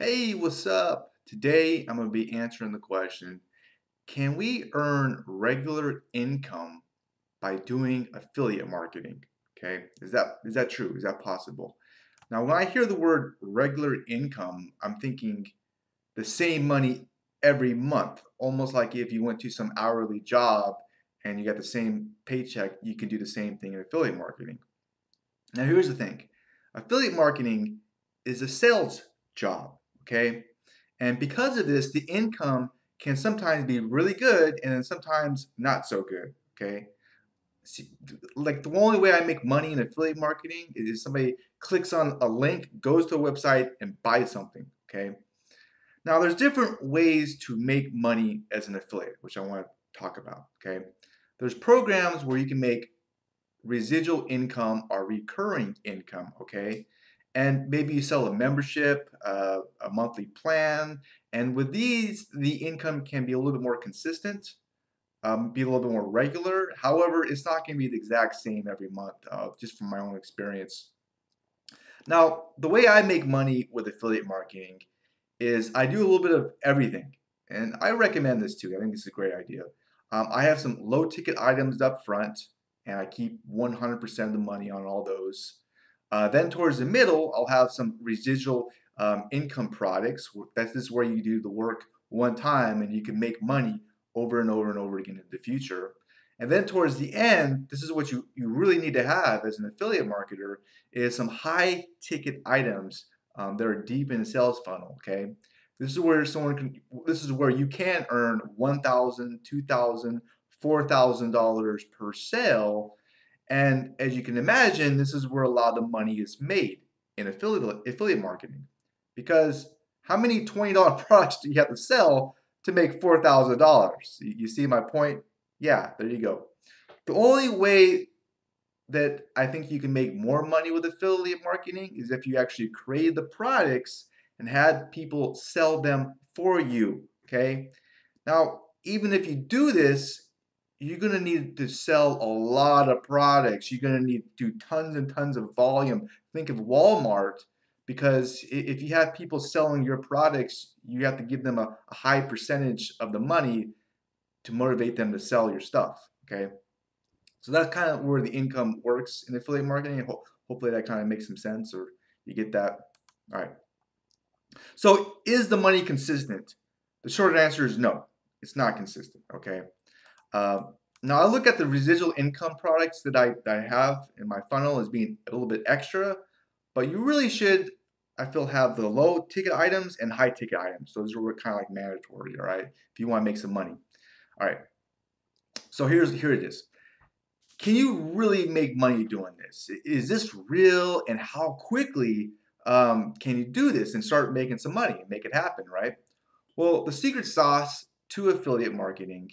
Hey, what's up? Today I'm going to be answering the question, can we earn regular income by doing affiliate marketing? Okay, is that true? Is that possible? Now when I hear the word regular income, I'm thinking the same money every month, almost like if you went to some hourly job and you got the same paycheck, you could do the same thing in affiliate marketing. Now here's the thing, affiliate marketing is a sales job, okay? And because of this, the income can sometimes be really good and then sometimes not so good, okay? See, like the only way I make money in affiliate marketing is if somebody clicks on a link, goes to a website and buys something, okay? Now there's different ways to make money as an affiliate, which I want to talk about, okay? There's programs where you can make residual income or recurring income, okay? And maybe you sell a membership, a monthly plan, and with these, the income can be a little bit more consistent, be a little bit more regular. However, it's not going to be the exact same every month, just from my own experience. Now, the way I make money with affiliate marketing is I do a little bit of everything, and I recommend this too. I think this is a great idea. I have some low-ticket items up front, and I keep 100% of the money on all those. Then towards the middle, I'll have some residual income products. This is where you do the work one time and you can make money over and over and over again in the future. And then towards the end, this is what you really need to have as an affiliate marketer is some high ticket items that are deep in the sales funnel, okay? This is where you can earn $1,000, $2,000, $4,000 per sale. And as you can imagine, this is where a lot of the money is made in affiliate marketing. Because how many $20 products do you have to sell to make $4,000? You see my point? Yeah, there you go. The only way that I think you can make more money with affiliate marketing is if you actually created the products and had people sell them for you, okay? Now, even if you do this, you're going to need to sell a lot of products. You're going to need to do tons and tons of volume. Think of Walmart, because if you have people selling your products, you have to give them a high percentage of the money to motivate them to sell your stuff, okay? So that's kind of where the income works in affiliate marketing. Hopefully that kind of makes some sense or you get that. All right. So is the money consistent? The short answer is no. It's not consistent, okay? Now I look at the residual income products that I have in my funnel as being a little bit extra, but you really should, I feel, have the low ticket items and high ticket items. Those are kind of like mandatory, all right, if you want to make some money. All right, so here it is. Can you really make money doing this? Is this real, and how quickly can you do this and start making some money and make it happen, right? Well, the secret sauce to affiliate marketing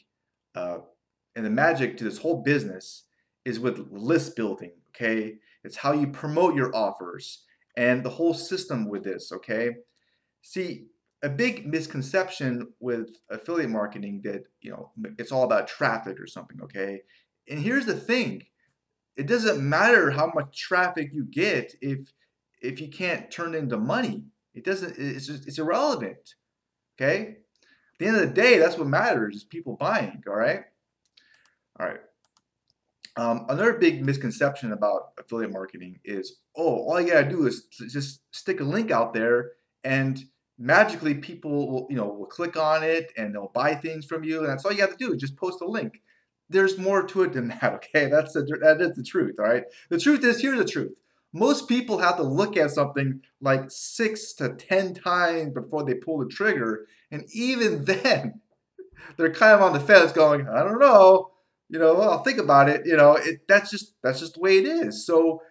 and the magic to this whole business is with list building, okay? It's how you promote your offers and the whole system with this, okay? See, a big misconception with affiliate marketing that, you know, it's all about traffic or something, okay? And here's the thing. It doesn't matter how much traffic you get if you can't turn into money. It's irrelevant, okay? At the end of the day, that's what matters, is people buying, all right? All right. Another big misconception about affiliate marketing is, oh, all you got to do is just stick a link out there and magically people will, you know, will click on it and they'll buy things from you, and that's all you got to do is just post a link. There's more to it than that, okay? That is the truth, all right? The truth is, here's the truth. Most people have to look at something like 6 to 10 times before they pull the trigger. And even then, they're kind of on the fence going, I don't know, you know, I'll think about it. You know, that's just the way it is. So,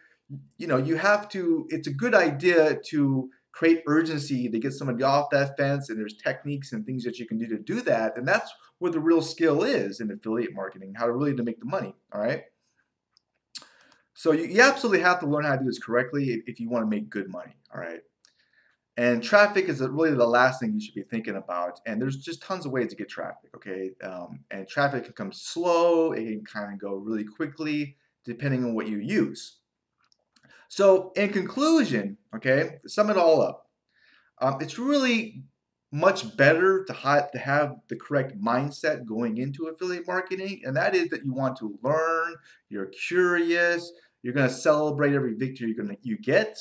you know, you have to, it's a good idea to create urgency to get somebody off that fence. And there's techniques and things that you can do to do that. And that's where the real skill is in affiliate marketing, how to really make the money, all right? So you absolutely have to learn how to do this correctly if you want to make good money, all right? And traffic is really the last thing you should be thinking about. And there's just tons of ways to get traffic, okay? And traffic can come slow. It can kind of go really quickly depending on what you use. So in conclusion, okay, to sum it all up, It's really much better to have the correct mindset going into affiliate marketing, and that is that you want to learn, you're curious, you're going to celebrate every victory you get,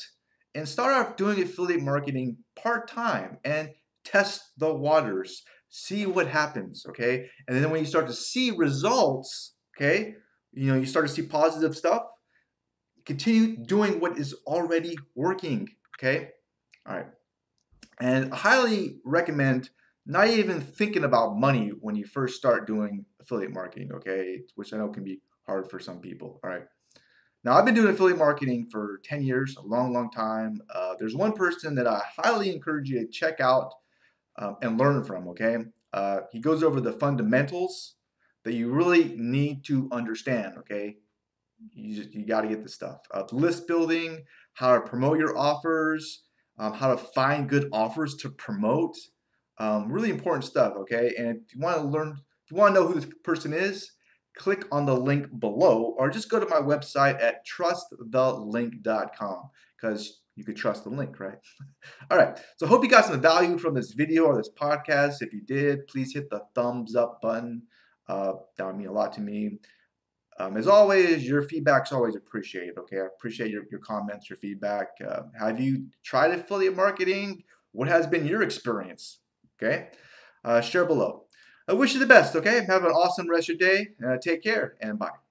and start off doing affiliate marketing part-time and test the waters, see what happens, okay? And then when you start to see results, okay, you know, you start to see positive stuff, continue doing what is already working, okay? All right. And I highly recommend not even thinking about money when you first start doing affiliate marketing, okay? Which I know can be hard for some people, all right? Now, I've been doing affiliate marketing for 10 years, a long, long time. There's one person that I highly encourage you to check out and learn from, okay? He goes over the fundamentals that you really need to understand, okay? You got to get this stuff. List building, how to promote your offers, how to find good offers to promote. Really important stuff, okay? And if you want to learn, if you want to know who this person is, click on the link below or just go to my website at TrustTheLink.com, because you could trust the link, right? All right, so hope you got some value from this video or this podcast. If you did, please hit the thumbs up button. That would mean a lot to me. As always, your feedback's always appreciated, okay? I appreciate your comments, your feedback. Have you tried affiliate marketing? What has been your experience, okay? Share below. I wish you the best, okay? Have an awesome rest of your day. Take care and bye.